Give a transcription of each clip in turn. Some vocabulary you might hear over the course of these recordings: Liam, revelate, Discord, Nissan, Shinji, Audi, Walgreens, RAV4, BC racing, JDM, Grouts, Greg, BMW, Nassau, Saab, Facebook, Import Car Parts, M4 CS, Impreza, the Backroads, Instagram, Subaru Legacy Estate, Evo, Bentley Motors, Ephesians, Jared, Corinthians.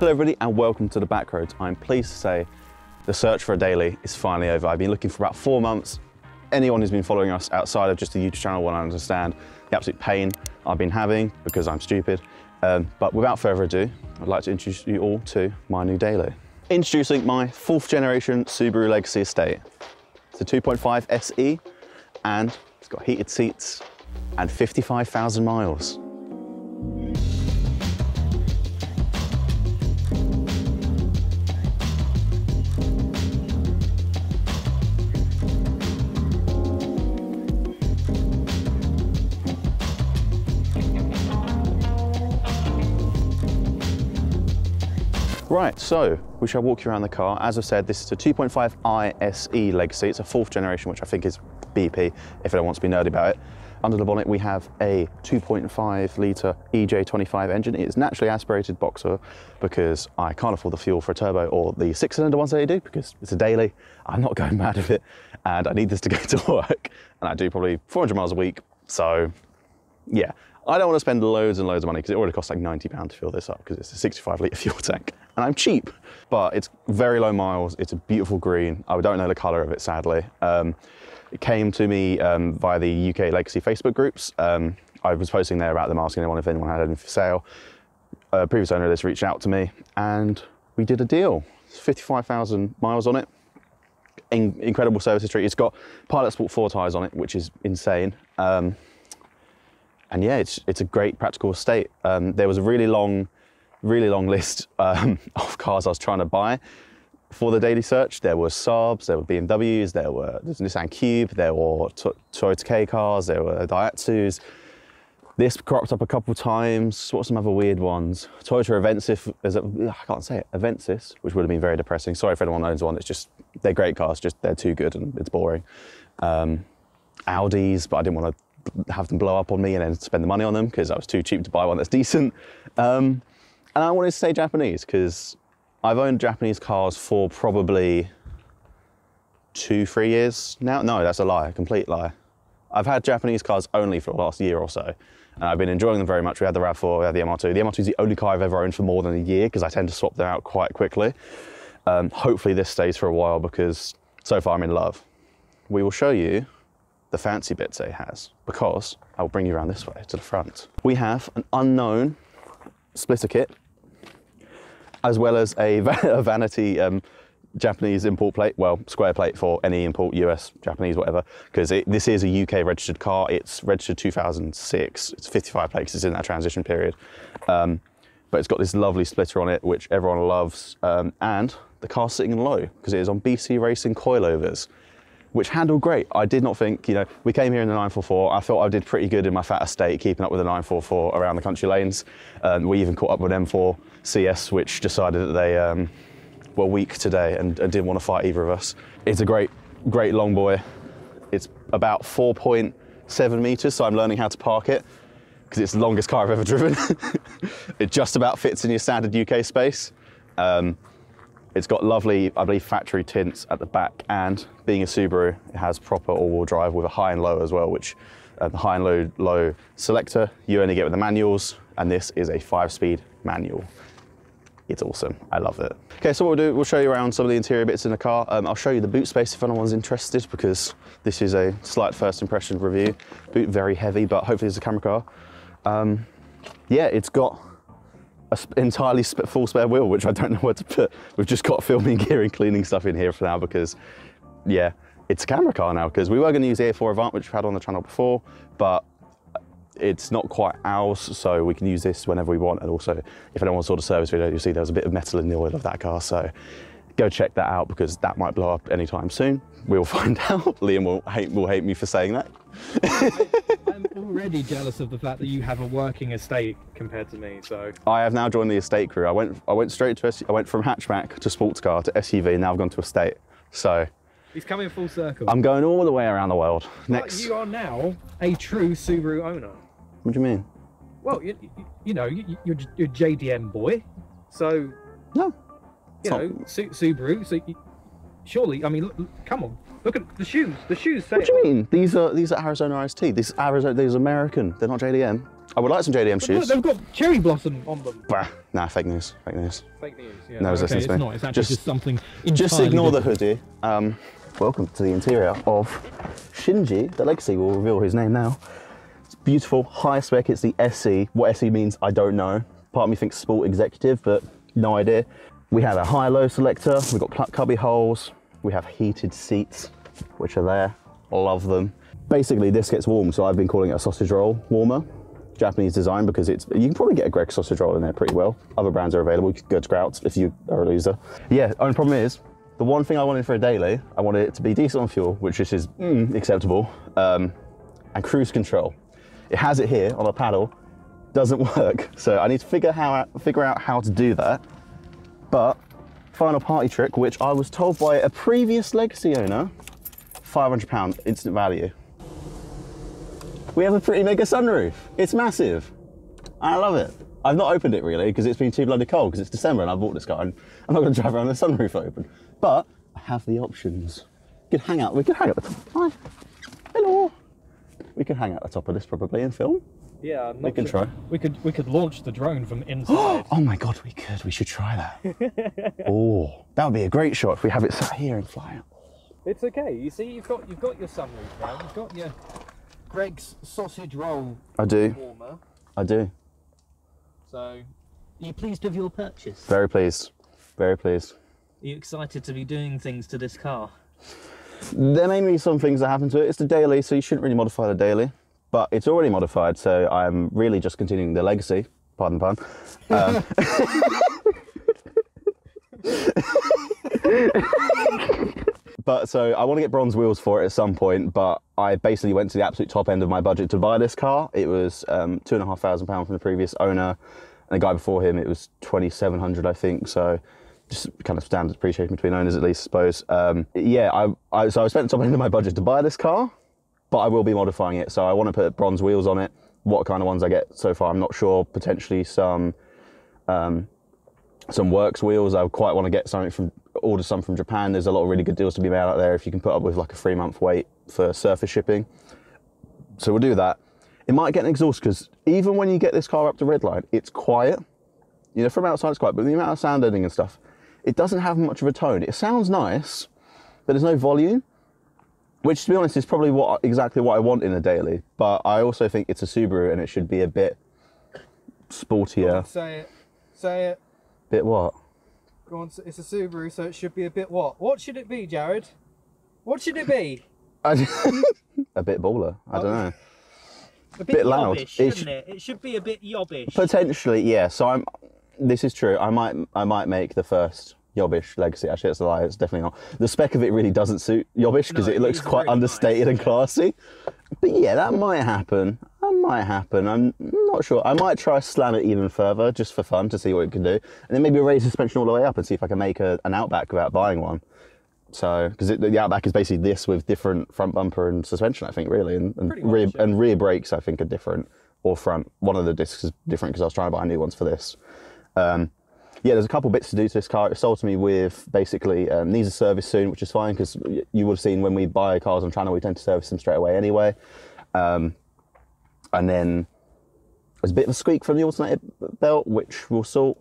Hello everybody and welcome to the Backroads. I'm pleased to say the search for a daily is finally over. I've been looking for about 4 months. Anyone who's been following us outside of just the YouTube channel will understand the absolute pain I've been having because I'm stupid. But without further ado, I'd like to introduce you all to my new daily. Introducing my 4th generation Subaru Legacy Estate. It's a 2.5 SE and it's got heated seats and 55,000 miles. Right, so we shall walk you around the car. As I've said, this is a 2.5i SE Legacy. It's a 4th generation, which I think is BP, if anyone wants to be nerdy about it. Under the bonnet, we have a 2.5 litre EJ25 engine. It is naturally aspirated boxer because I can't afford the fuel for a turbo or the 6-cylinder ones that I do because it's a daily. I'm not going mad at it and I need this to go to work. And I do probably 400 miles a week. So yeah, I don't want to spend loads and loads of money because it already costs like £90 to fill this up because it's a 65 litre fuel tank. And I'm cheap, but it's very low miles. It's a beautiful green. I don't know the color of it, sadly. It came to me via the UK Legacy Facebook groups. I was posting there about them, asking anyone if anyone had anything for sale. A previous owner of this reached out to me and we did a deal. 55,000 miles on it. Incredible service history. It's got Pilot Sport 4 tyres on it, which is insane. And yeah, it's a great practical estate. There was a really long list of cars I was trying to buy for the daily search. There were Saabs, there were BMWs, there was Nissan Cube, there were Toyota K cars, there were Daihatsus. This cropped up a couple of times. What were some other weird ones? Toyota Avensis, I can't say it, Avensis, which would have been very depressing. Sorry if anyone owns one, it's just, they're great cars, just they're too good and it's boring. Audis, but I didn't want to have them blow up on me and then spend the money on them because I was too cheap to buy one that's decent. And I wanted to say Japanese because I've owned Japanese cars for probably 2-3 years now. No, that's a lie, a complete lie. I've had Japanese cars only for the last year or so, and I've been enjoying them very much. We had the RAV4, we had the MR2. The MR2 is the only car I've ever owned for more than a year because I tend to swap them out quite quickly. Hopefully this stays for a while because so far I'm in love. We will show you the fancy bits that it has because I will bring you around this way to the front. We have an unknown splitter kit, as well as a vanity Japanese import plate, well, square plate for any import, US, Japanese, whatever, because this is a UK registered car. It's registered 2006, it's 55 plates, it's in that transition period. But it's got this lovely splitter on it, which everyone loves, and the car's sitting low, because it is on BC Racing coilovers, which handle great. I did not think, you know, we came here in the 944, I thought I did pretty good in my fat estate, keeping up with the 944 around the country lanes. We even caught up with M4 CS, which decided that they were weak today and didn't want to fight either of us. It's a great, great long boy. It's about 4.7 meters, so I'm learning how to park it, because it's the longest car I've ever driven. It just about fits in your standard UK space. It's got lovely, I believe, factory tints at the back, and being a Subaru, it has proper all-wheel drive with a high and low as well, which the high and low selector you only get with the manuals, and this is a 5-speed manual. It's awesome, I love it. Okay, so what we'll do, we'll show you around some of the interior bits in the car. I'll show you the boot space if anyone's interested, because this is a slight first impression review. Boot very heavy, but hopefully it's a camera car. Yeah, it's got an entirely full spare wheel, which I don't know where to put. We've just got filming gear and cleaning stuff in here for now because, yeah, it's a camera car now, because we were going to use the A4 Avant, which we've had on the channel before, but it's not quite ours, so we can use this whenever we want. And also, if anyone saw the service video, you'll see there was a bit of metal in the oil of that car, so go check that out because that might blow up anytime soon. We'll find out. Liam will hate me for saying that. I'm already jealous of the fact that you have a working estate compared to me. So I have now joined the estate crew. I went straight to I went from hatchback to sports car to SUV. Now I've gone to estate. So he's coming full circle. I'm going all the way around the world. Next, you are now a true Subaru owner. What do you mean? Well, you're a JDM boy, so no, you know, Subaru. So surely, I mean, look, come on. Look at the shoes. The shoes say. What do you mean? These are Arizona Iced Tea. This is Arizona. These are American. They're not JDM. I would like some JDM shoes. Look, they've got cherry blossom on them. Bah, nah, fake news. Fake news. Fake news. Yeah. No resistance. Okay, it's not. It's actually just something. Just ignore different. The hoodie. Welcome to the interior of Shinji. The Legacy will reveal his name now. It's beautiful, high spec. It's the SE. What SE means, I don't know. Part of me thinks sport executive, but no idea. We have a high-low selector. We've got cubby holes. We have heated seats, which are there. Love them. Basically, this gets warm, so I've been calling it a sausage roll warmer. Japanese design, because it's, you can probably get a Greg sausage roll in there pretty well. Other brands are available. You can go to Grouts if you are a loser. Yeah, only problem is, the one thing I wanted for a daily, I wanted it to be decent on fuel, which is acceptable, and cruise control. It has it here on a paddle, doesn't work. So I need to figure out how to do that. But final party trick, which I was told by a previous Legacy owner, £500 instant value. We have a pretty mega sunroof. It's massive. I love it. I've not opened it really because it's been too bloody cold, because it's December and I bought this car and I'm not going to drive around with the sunroof open. But I have the options. We could hang out. We could hang out the top. Hi. Hello. We could hang out the top of this probably and film. Yeah, we could try. We could launch the drone from inside. Oh my god, we could. We should try that. Oh, that would be a great shot if we have it sat here and fly out. It's okay. You see, you've got your sunroof now. You've got your Greg's sausage roll. I do. Warmer. I do. So, are you pleased with your purchase? Very pleased. Very pleased. Are you excited to be doing things to this car? There may be some things that happen to it. It's the daily, so you shouldn't really modify the daily. But it's already modified, so I'm really just continuing the legacy. Pardon the pun. But so I want to get bronze wheels for it at some point, but I basically went to the absolute top end of my budget to buy this car. It was £2,500 from the previous owner, and the guy before him, it was £2,700, I think. So just kind of standard depreciation between owners, at least, I suppose. Yeah, so I spent the top end of my budget to buy this car, but I will be modifying it. So I want to put bronze wheels on it. What kind of ones I get so far, I'm not sure. Potentially some works wheels. I quite want to get something from, order some from Japan. There's a lot of really good deals to be made out there if you can put up with like a 3-month wait for surface shipping. So we'll do that. It might get an exhaust, because even when you get this car up to Redline, it's quiet. You know, from outside it's quiet, but the amount of sound editing and stuff, it doesn't have much of a tone. It sounds nice, but there's no volume, which to be honest is probably exactly what I want in a daily. But I also think it's a Subaru and it should be a bit sportier. Go on, say it. Say it. Bit what? Go on, it's a Subaru, so it should be a bit what? What should it be, Jared? What should it be? A bit baller. I don't know. A bit loud. Yobbish, shouldn't it? It should be a bit yobbish. Potentially, yeah. So I'm. This is true. I might make the first yobbish Legacy. Actually, that's a lie. It's definitely not. The spec of it really doesn't suit yobbish, because no, it looks quite understated nice, and classy. But yeah, that might happen. That might happen. I'm not sure. I might try slam it even further just for fun to see what it can do, and then maybe raise suspension all the way up and see if I can make an Outback without buying one. So, because the Outback is basically this with different front bumper and suspension, I think, really, and rear brakes, I think, are different, or front. One of the discs is different because I was trying to buy new ones for this. Yeah, there's a couple bits to do to this car. It was sold to me with basically needs a service soon, which is fine, because you would have seen when we buy cars on channel, we tend to service them straight away anyway. And then there's a bit of a squeak from the alternator belt, which we'll sort.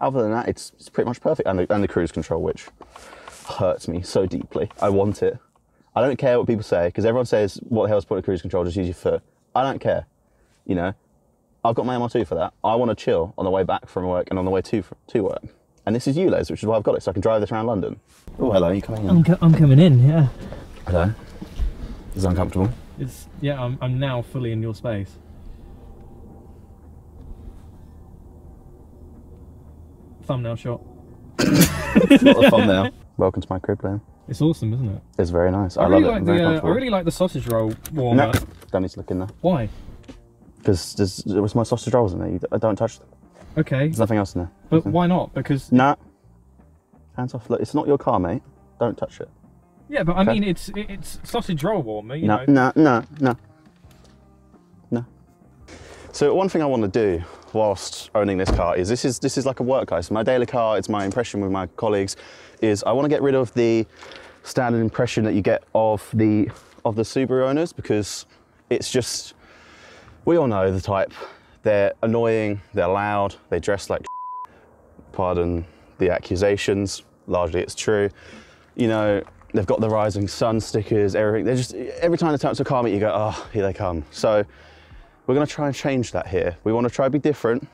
Other than that, it's pretty much perfect. And the cruise control, which hurts me so deeply. I want it. I don't care what people say, because everyone says, what the hell's the point of cruise control? Just use your foot. I don't care, you know. I've got my MR2 for that. I want to chill on the way back from work and on the way to work. And this is ULEZ, which is why I've got it, so I can drive this around London. Oh, hello, are you coming in? I'm coming in, yeah. Hello. Is it uncomfortable? It's, yeah, I'm now fully in your space. Thumbnail shot. It's not a thumbnail. Welcome to my crib, Liam. It's awesome, isn't it? It's very nice. I really love it. I really like the sausage roll warmer. No, don't need to look in there. Why? Because there was my sausage rolls in there. I don't touch them. Okay. There's nothing else in there. But why not? Because... Nah. Hands off. Look, it's not your car, mate. Don't touch it. Yeah, but okay. I mean, it's sausage roll warmer, you know. No. So one thing I want to do whilst owning this car is, this is like a work car. So my daily car, it's my impression with my colleagues, is I want to get rid of the standard impression that you get of the Subaru owners, because it's just... We all know the type. They're annoying, they're loud, they dress like shit. Pardon the accusations, largely it's true. You know, they've got the Rising Sun stickers, everything. They're just, every time they turn up to a car meet, you go, oh, here they come. So we're gonna try and change that here. We wanna try to be different.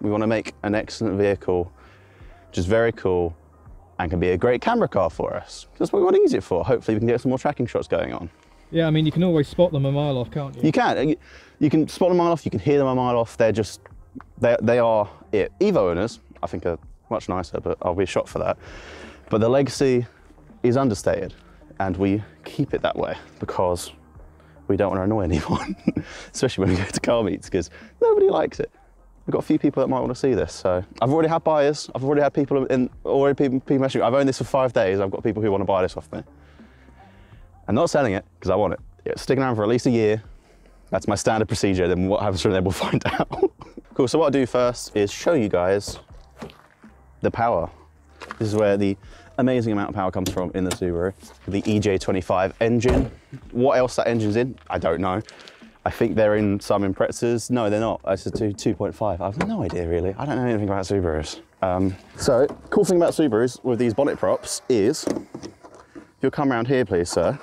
We wanna make an excellent vehicle, which is very cool and can be a great camera car for us. That's what we want to use it for. Hopefully we can get some more tracking shots going on. Yeah, I mean, you can always spot them a mile off, can't you? You can. You can spot them a mile off, you can hear them a mile off. They're just, they are it. Evo owners, I think, are much nicer, but I'll be shot for that. But the Legacy is understated, and we keep it that way because we don't want to annoy anyone, especially when we go to car meets, because nobody likes it. We've got a few people that might want to see this, so. I've already had buyers, I've already had people people messaging. I've owned this for 5 days, I've got people who want to buy this off me. I'm not selling it, because I want it. It's sticking around for at least a year. That's my standard procedure, then what happens from there, we'll find out. Cool, so what I'll do first is show you guys the power. This is where the amazing amount of power comes from in the Subaru. The EJ25 engine. What else that engine's in, I don't know. I think they're in some Imprezas. No, they're not. It's a 2.5. I have no idea, really. I don't know anything about Subarus. So, cool thing about Subarus with these bonnet props is, if you'll come around here, please, sir,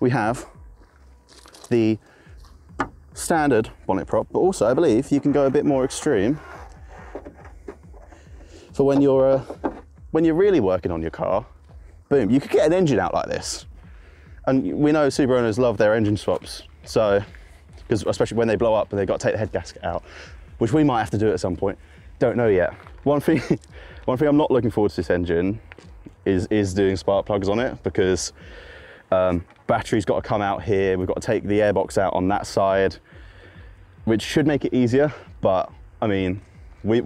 we have the standard bonnet prop, but also, I believe, you can go a bit more extreme for when you're really working on your car. Boom, you could get an engine out like this. And we know Subaru owners love their engine swaps. So, because especially when they blow up, they've got to take the head gasket out, which we might have to do at some point. Don't know yet. One thing I'm not looking forward to this engine is doing spark plugs on it, because battery's got to come out here. We've got to take the airbox out on that side, which should make it easier. But I mean, we've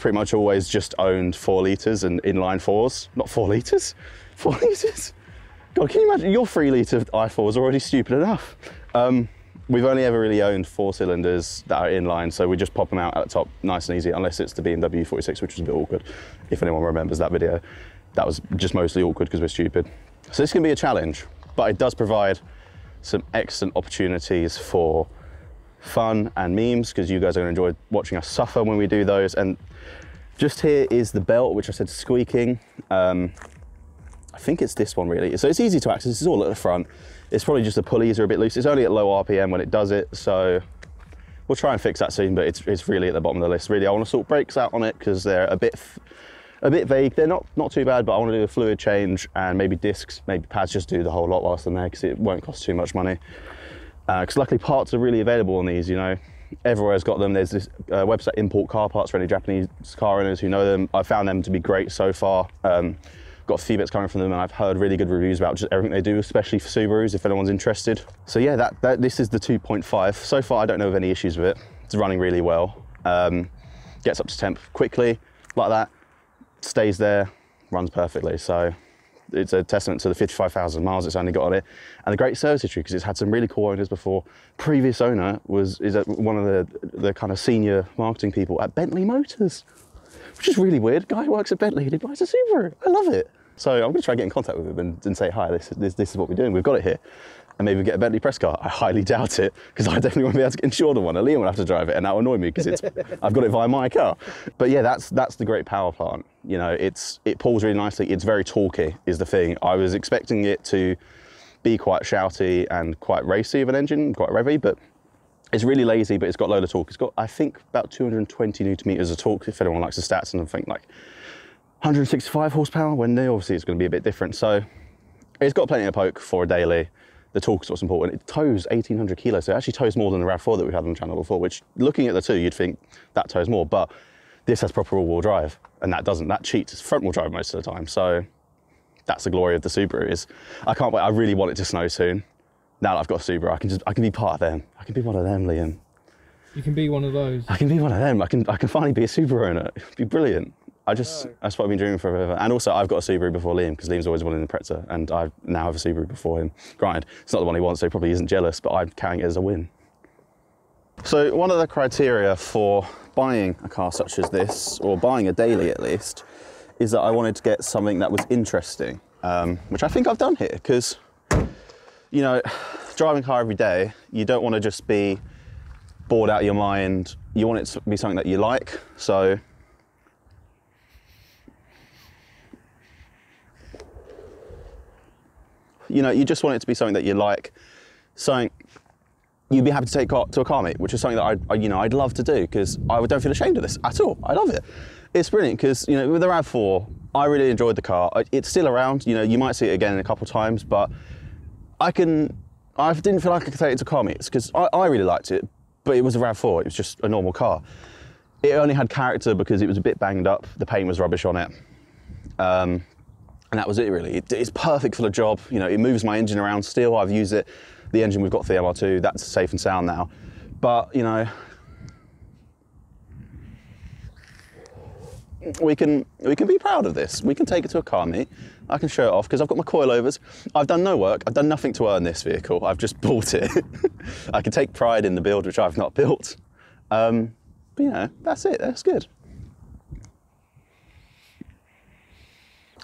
pretty much always just owned 4 litres and inline fours. Not 4 litres, 4 litres. God, can you imagine? Your 3 litre i4 is already stupid enough. We've only ever really owned 4 cylinders that are inline, so we just pop them out at the top, nice and easy, unless it's the BMW 46, which was a bit awkward. If anyone remembers that video, that was just mostly awkward because we're stupid. So this can be a challenge, but it does provide some excellent opportunities for fun and memes, because you guys are gonna enjoy watching us suffer when we do those. And just here is the belt, which I said squeaking. I think it's this one, really. So it's easy to access. This is all at the front. It's probably just the pulleys are a bit loose. It's only at low RPM when it does it, so we'll try and fix that soon, but it's really at the bottom of the list. Really, I want to sort brakes out on it because they're a bit vague. They're not too bad, but I want to do a fluid change and maybe discs, maybe pads, just do the whole lot whilst I'm there, because it won't cost too much money. Because luckily parts are really available on these, you know. Everywhere's got them. There's this website, Import Car Parts, for any Japanese car owners who know them. I found them to be great so far. Got a few bits coming from them, and I've heard really good reviews about just everything they do, especially for Subarus, if anyone's interested. So yeah, this is the 2.5. So far I don't know of any issues with it. It's running really well. Gets up to temp quickly, like that, stays there, runs perfectly. So it's a testament to the 55,000 miles it's only got on it, and the great service history, because it's had some really cool owners before. Previous owner is one of the kind of senior marketing people at Bentley Motors, which is really weird. Guy who works at Bentley, he buys a Subaru. I love it. So I'm gonna try and get in contact with him and say, hi, this is what we're doing, we've got it here. And maybe we get a Bentley press car. I highly doubt it, because I definitely won't be able to get insured on one. Liam will have to drive it, and that will annoy me because it's I've got it via my car. But yeah, that's the great power plant. You know, it pulls really nicely. It's very talky is the thing. I was expecting it to be quite shouty and quite racy of an engine, quite revvy, but it's really lazy, but it's got a load of torque. It's got, I think, about 220 Nm of torque, if anyone likes the stats, and I think like 165 horsepower, when they obviously it's going to be a bit different. So it's got plenty of poke for a daily. The torque is what's important. It tows 1,800 kilos, so it actually tows more than the RAV4 that we had on the channel before, which looking at the two, you'd think that tows more, but this has proper all-wheel drive, and that doesn't. That cheats. It's front-wheel drive most of the time, so that's the glory of the Subaru is. I can't wait. I really want it to snow soon. Now that I've got a Subaru, I can be part of them. I can be one of them, Liam. You can be one of those. I can be one of them. I can finally be a Subaru owner. It'd be brilliant. That's what I've been dreaming forever. And also, I've got a Subaru before Liam, because Liam's always wanted an Impreza, and I now have a Subaru before him. Granted, it's not the one he wants, so he probably isn't jealous, but I'm carrying it as a win. So one of the criteria for buying a car such as this, or buying a daily at least, is that I wanted to get something that was interesting, which I think I've done here, because, you know, driving a car every day, you don't want to just be bored out of your mind. You want it to be something that you like, so. You know, you just want it to be something that you like, something you'd be happy to take to a car meet, which is something that I'd love to do, because I don't feel ashamed of this at all. I love it. It's brilliant because, you know, with the RAV4, I really enjoyed the car. It's still around. You know, you might see it again in a couple of times, but I didn't feel like I could take it to car meets because I really liked it, but it was a RAV4. It was just a normal car. It only had character because it was a bit banged up. The paint was rubbish on it. And that was it, really. It's perfect for the job. You know, it moves my engine around still. I've used it. The engine we've got for the MR2, that's safe and sound now. But, you know, we can be proud of this. We can take it to a car meet. I can show it off because I've got my coilovers. I've done no work. I've done nothing to earn this vehicle. I've just bought it. I can take pride in the build, which I've not built. But, you know, that's it. That's good.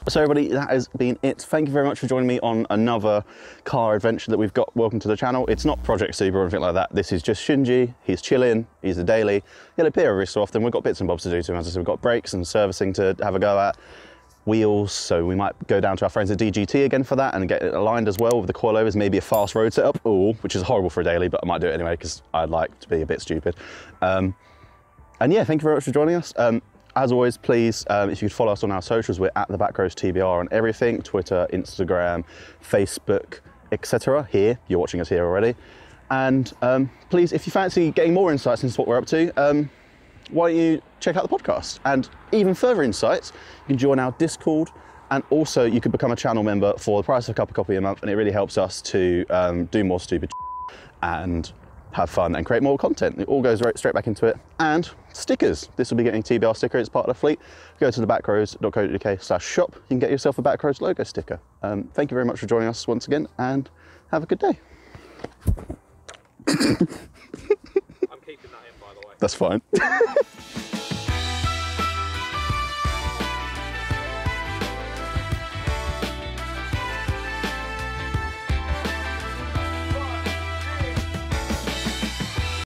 So everybody, that has been it. Thank you very much for joining me on another car adventure that we've got. Welcome to the channel. It's not Project Subaru or anything like that. This is just Shinji. He's chilling. He's a daily. He'll appear every so often. We've got bits and bobs to do to him. As I said, we've got brakes and servicing to have a go at. Wheels, so we might go down to our friends at DGT again for that and get it aligned as well with the coilovers, maybe a fast road setup, which is horrible for a daily, but I might do it anyway because I'd like to be a bit stupid. And yeah, thank you very much for joining us. As always, please, if you could follow us on our socials, we're at the Backroads TBR on everything, Twitter, Instagram, Facebook, etc. Here, you're watching us here already. And please, if you fancy getting more insights into what we're up to, why don't you check out the podcast? And even further insights, you can join our Discord, and also you could become a channel member for the price of a cup of coffee a month, and it really helps us to do more stupid and have fun and create more content. It all goes right straight back into it. And stickers. This will be getting a TBR sticker. It's part of the fleet. Go to thebackroads.co.uk/shop. You can get yourself a Backroads logo sticker. Thank you very much for joining us once again, and have a good day. I'm keeping that in, by the way. That's fine.